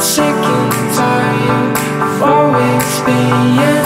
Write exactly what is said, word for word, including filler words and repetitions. Seconds are you always being